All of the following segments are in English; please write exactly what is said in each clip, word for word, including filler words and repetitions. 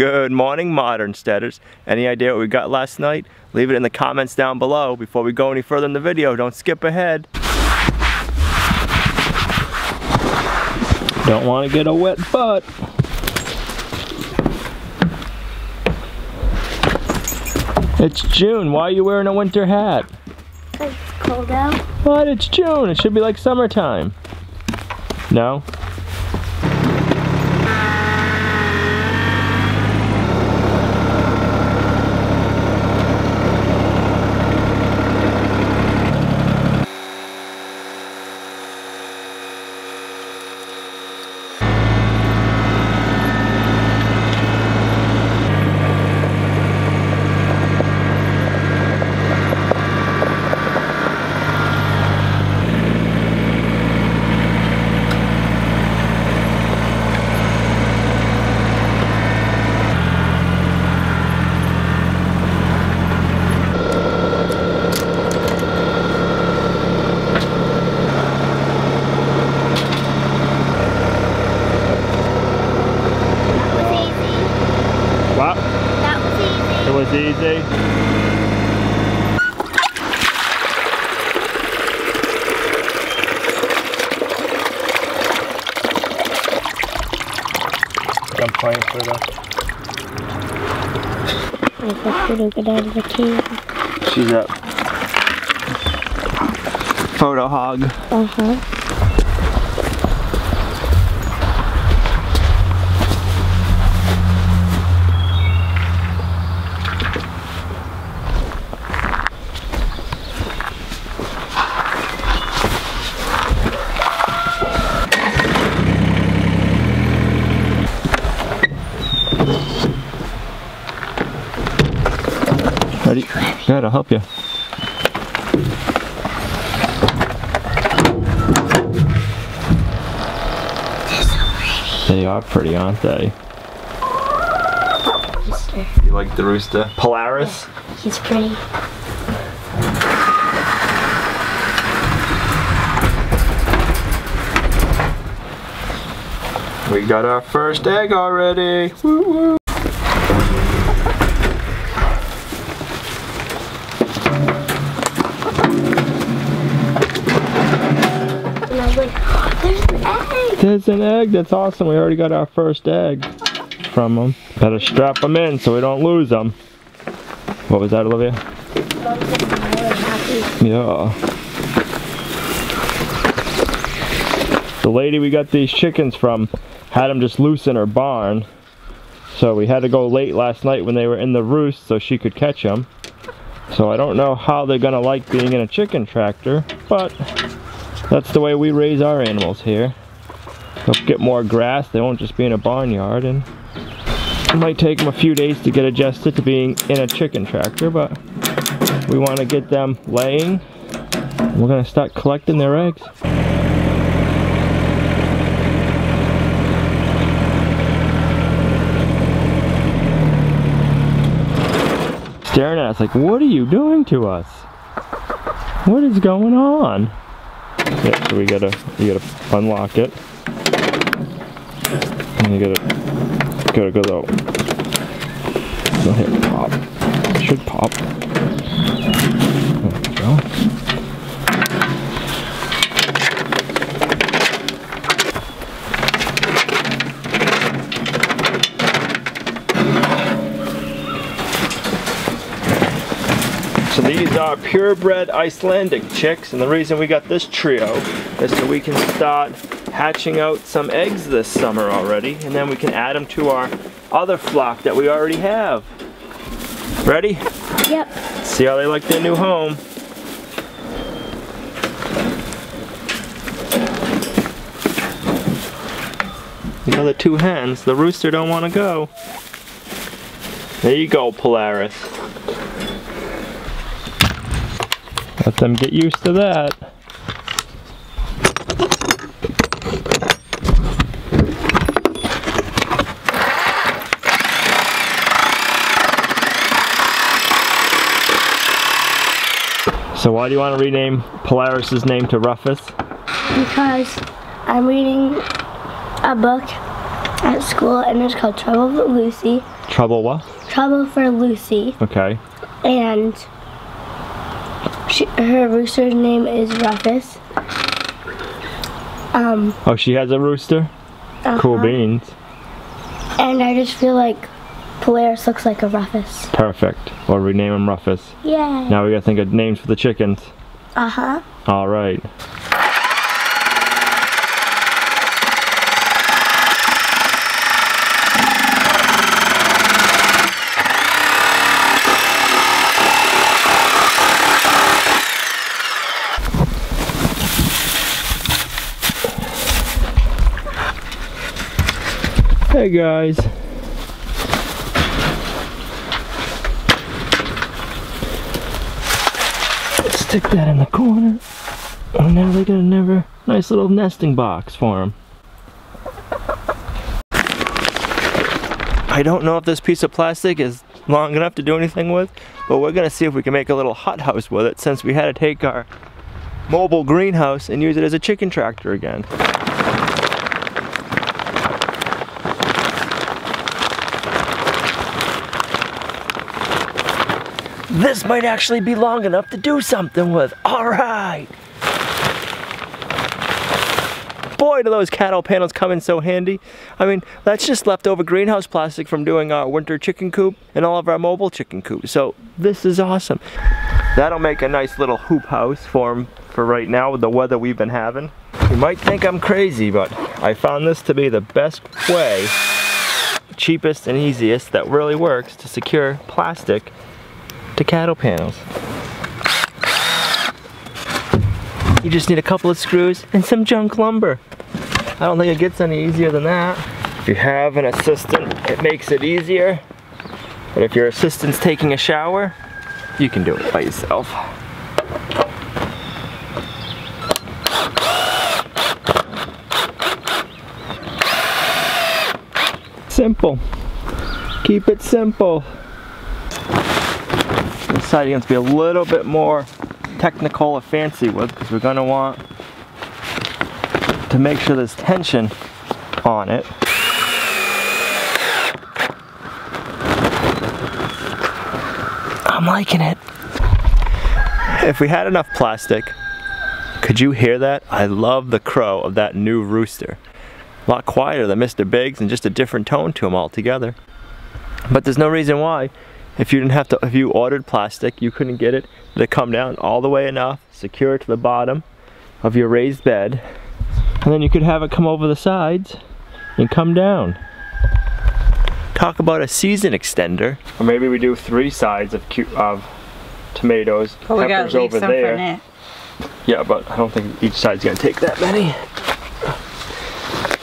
Good morning, Modern Steaders. Any idea what we got last night? Leave it in the comments down below. Before we go any further in the video, don't skip ahead. Don't want to get a wet butt. It's June. Why are you wearing a winter hat? It's cold out. What? It's June. It should be like summertime. No? Get out of the cave. She's up. Photo hog. Uh huh. Ready? Yeah, I'll help you. They are pretty, aren't they? Rooster. You like the rooster? Polaris? Yeah, he's pretty. We got our first egg already. Woo woo. There's an egg, that's awesome. We already got our first egg from them. Better strap them in so we don't lose them. What was that, Olivia? Yeah. The lady we got these chickens from had them just loose in her barn. So we had to go late last night when they were in the roost so she could catch them. So I don't know how they're gonna like being in a chicken tractor, but that's the way we raise our animals here. They'll get more grass, they won't just be in a barnyard, and it might take them a few days to get adjusted to being in a chicken tractor, but we want to get them laying. We're going to start collecting their eggs. Staring at us like, what are you doing to us? What is going on? Yeah, so we gotta, we gotta unlock it. And you gotta, gotta go though. Don't hit it pop. It should pop. There we go. So these are purebred Icelandic chicks, and the reason we got this trio is so we can start hatching out some eggs this summer already, and then we can add them to our other flock that we already have. Ready? Yep. See how they like their new home. You know, the two hens, the rooster don't want to go. There you go, Polaris. Let them get used to that. So why do you want to rename Polaris' name to Rufus? Because I'm reading a book at school and it's called Trouble for Lucy, Trouble what? Trouble for Lucy. Okay. And she, her rooster's name is Rufus. Um, oh, she has a rooster? Uh-huh. Cool beans. And I just feel like Polaris looks like a Rufus. Perfect. Well, we name him Rufus. Yeah. Now we gotta think of names for the chickens. Uh-huh. All right. Hey guys. Let's stick that in the corner. And now they got another nice little nesting box for them. I don't know if this piece of plastic is long enough to do anything with, but we're gonna see if we can make a little hothouse with it, since we had to take our mobile greenhouse and use it as a chicken tractor again. This might actually be long enough to do something with. All right. Boy, do those cattle panels come in so handy. I mean, that's just leftover greenhouse plastic from doing our winter chicken coop and all of our mobile chicken coops. So this is awesome. That'll make a nice little hoop house for 'em for right now with the weather we've been having. You might think I'm crazy, but I found this to be the best way, cheapest and easiest, that really works to secure plastic to cattle panels. You just need a couple of screws and some junk lumber. I don't think it gets any easier than that. If you have an assistant, it makes it easier. But if your assistant's taking a shower, you can do it by yourself. Simple. Keep it simple. Deciding it's to be a little bit more technical or fancy with, because we're going to want to make sure there's tension on it. I'm liking it. If we had enough plastic, could you hear that? I love the crow of that new rooster. A lot quieter than Mister Biggs and just a different tone to him altogether. But there's no reason why. If you didn't have to, if you ordered plastic, you couldn't get it to come down all the way enough, secure it to the bottom of your raised bed, and then you could have it come over the sides and come down. Talk about a season extender. Or maybe we do three sides of of tomatoes, oh, we peppers gotta over some there. It. Yeah, but I don't think each side's gonna take that many.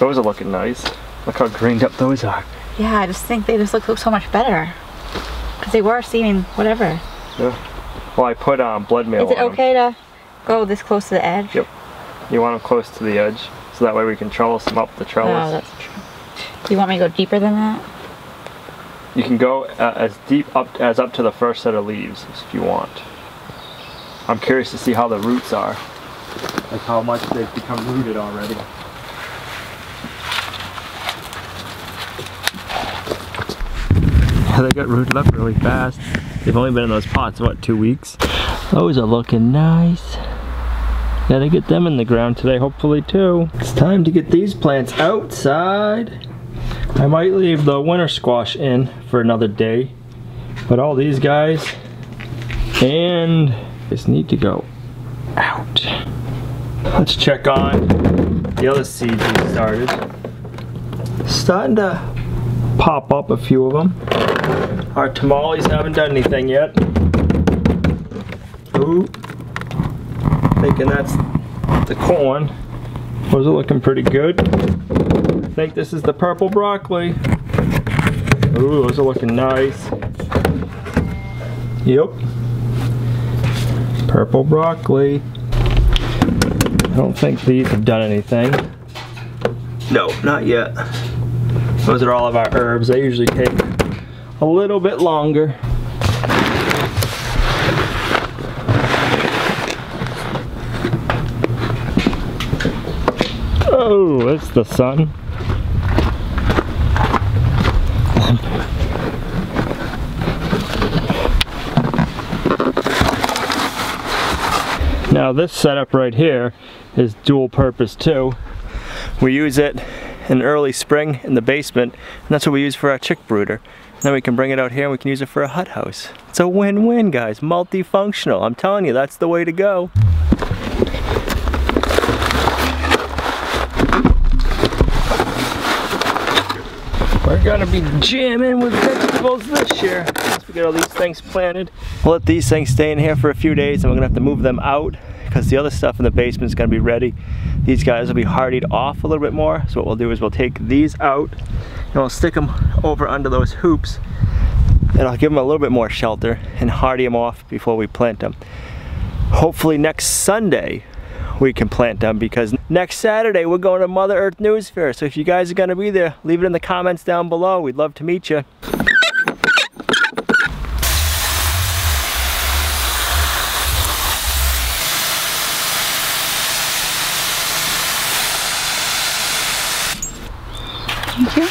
Those are looking nice. Look how greened up those are. Yeah, I just think they just look, look so much better. Because they were seeming whatever. Yeah. Well, I put um, blood meal on. Is it okay to go this close to the edge? Yep. You want them close to the edge, so that way we can trellis them up the trellis. Oh, that's true. Do you want me to go deeper than that? You can go uh, as deep up as up to the first set of leaves, if you want. I'm curious to see how the roots are. Like how much they've become rooted already. They got rooted up really fast. They've only been in those pots, what, two weeks? Those are looking nice. Gotta get them in the ground today, hopefully, too. It's time to get these plants outside. I might leave the winter squash in for another day, but all these guys and just need to go out. Let's check on the other seeds we started. Starting to pop up a few of them. Our tamales haven't done anything yet. Ooh, thinking that's the corn. Those are looking pretty good. I think this is the purple broccoli. Ooh, those are looking nice. Yep, purple broccoli. I don't think these have done anything. No, not yet. Those are all of our herbs. They usually take a little bit longer. Oh, it's the sun. Now this setup right here is dual purpose too. We use it in early spring in the basement, and that's what we use for our chick brooder. Then we can bring it out here and we can use it for a hut house. It's a win-win, guys. Multifunctional. I'm telling you, that's the way to go. We're gonna be jamming with vegetables this year. Once we get all these things planted, we'll let these things stay in here for a few days, and we're gonna have to move them out because the other stuff in the basement is gonna be ready. These guys will be hardied off a little bit more. So what we'll do is we'll take these out and we'll stick them over under those hoops, and I'll give them a little bit more shelter and hardy them off before we plant them. Hopefully next Sunday we can plant them, because next Saturday we're going to Mother Earth News Fair. So if you guys are going to be there, leave it in the comments down below. We'd love to meet you. Thank you.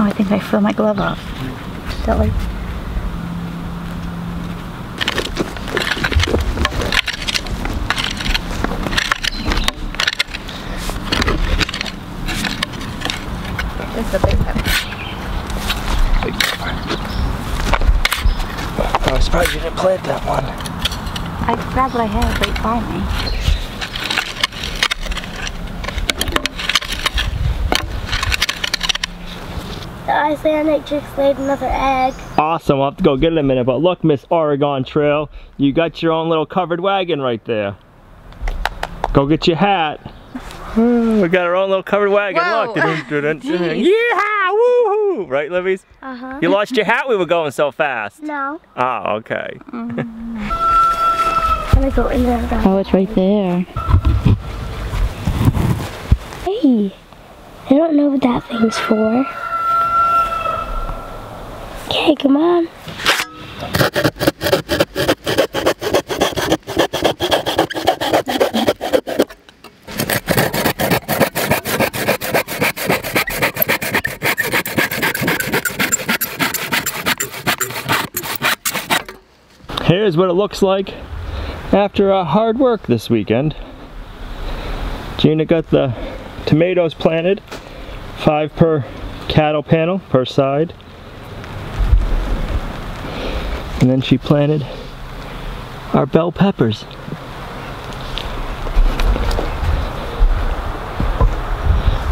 I think I fill my glove up. Silly. This is a big pepper. Big pepper. I was surprised you didn't plant that one. I grabbed what I had right by me. The Icelandic chicks laid another egg. Awesome, I'll have to go get it in a minute, but look, Miss Oregon Trail, you got your own little covered wagon right there. Go get your hat. We got our own little covered wagon. Whoa. Look. Yeehaw, woohoo! Right, Livies? Uh-huh. You lost your hat, we were going so fast. No. Oh, okay. Um, I'm gonna go in there. Oh, it's right there. Hey, I don't know what that thing's for. Okay, come on. Here's what it looks like after our hard work this weekend. Gina got the tomatoes planted, five per cattle panel per side. And then she planted our bell peppers.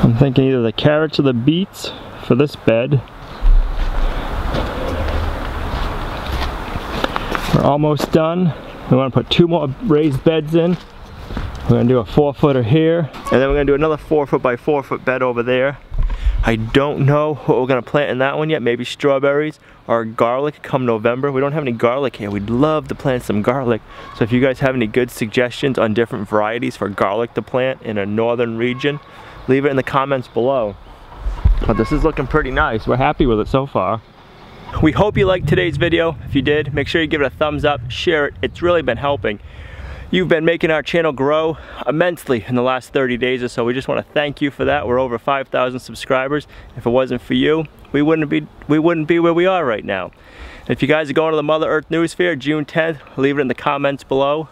I'm thinking either the carrots or the beets for this bed. We're almost done. We want to put two more raised beds in. We're gonna do a four footer here, and then we're gonna do another four foot by four foot bed over there. I don't know what we're gonna plant in that one yet. Maybe strawberries or garlic come November. We don't have any garlic here. We'd love to plant some garlic. So if you guys have any good suggestions on different varieties for garlic to plant in a northern region, leave it in the comments below. But this is looking pretty nice. We're happy with it so far. We hope you liked today's video. If you did, make sure you give it a thumbs up, share it. It's really been helping. You've been making our channel grow immensely in the last thirty days or so. We just want to thank you for that. We're over five thousand subscribers. If it wasn't for you, we wouldn't be we wouldn't be where we are right now. If you guys are going to the Mother Earth News Fair June tenth, leave it in the comments below.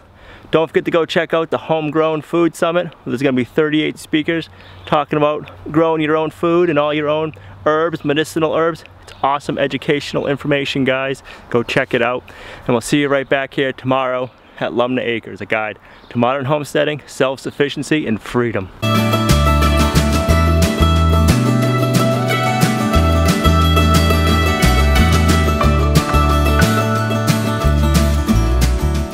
Don't forget to go check out the Homegrown Food Summit. There's going to be thirty-eight speakers talking about growing your own food and all your own herbs, medicinal herbs. It's awesome educational information, guys. Go check it out. And we'll see you right back here tomorrow at Lumnah Acres, a guide to modern homesteading, self-sufficiency, and freedom.